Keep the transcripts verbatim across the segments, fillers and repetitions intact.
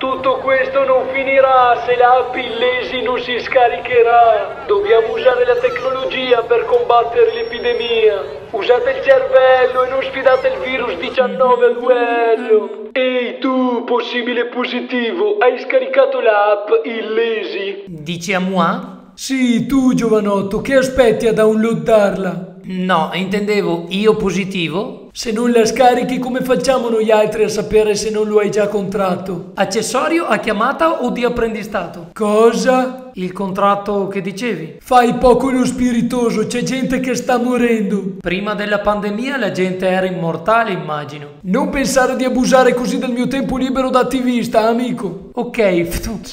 Tutto questo non finirà se la pillesi non si scaricherà. Dobbiamo usare la tecnologia per combattere l'epidemia. Usate il cervello e non sfidate il virus diciannove al duello. Ehi tu, possibile positivo, hai scaricato l'app Illesi? Dici a moi? Sì, tu giovanotto, che aspetti a downloadarla? No, intendevo io positivo. Se non la scarichi, come facciamo noi altri a sapere se non lo hai già contratto? Accessorio a chiamata o di apprendistato? Cosa? Il contratto che dicevi? Fai poco lo spiritoso, c'è gente che sta morendo. Prima della pandemia la gente era immortale, immagino. Non pensare di abusare così del mio tempo libero da attivista, amico. Ok, ftut.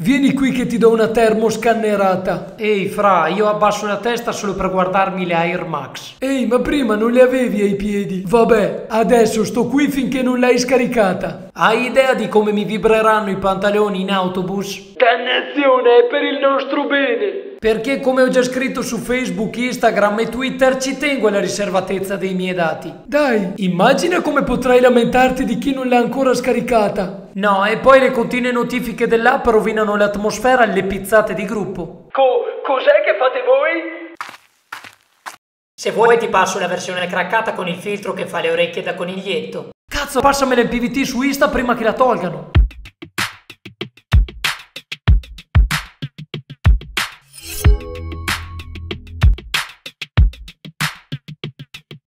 Vieni qui che ti do una termoscannerata. Ehi fra, io abbasso la testa solo per guardarmi le Air Max. Ehi, ma prima non le avevi ai piedi? Vabbè, adesso sto qui finché non l'hai scaricata. Hai idea di come mi vibreranno i pantaloni in autobus? Dannazione, è per il nostro bene. Perché come ho già scritto su Facebook, Instagram e Twitter, ci tengo alla riservatezza dei miei dati. Dai, immagina come potrai lamentarti di chi non l'ha ancora scaricata. No, e poi le continue notifiche dell'app rovinano l'atmosfera alle pizzate di gruppo. Co... cos'è che fate voi? Se vuoi ti passo la versione craccata con il filtro che fa le orecchie da coniglietto. Cazzo, passamela il P V T su Insta prima che la tolgano.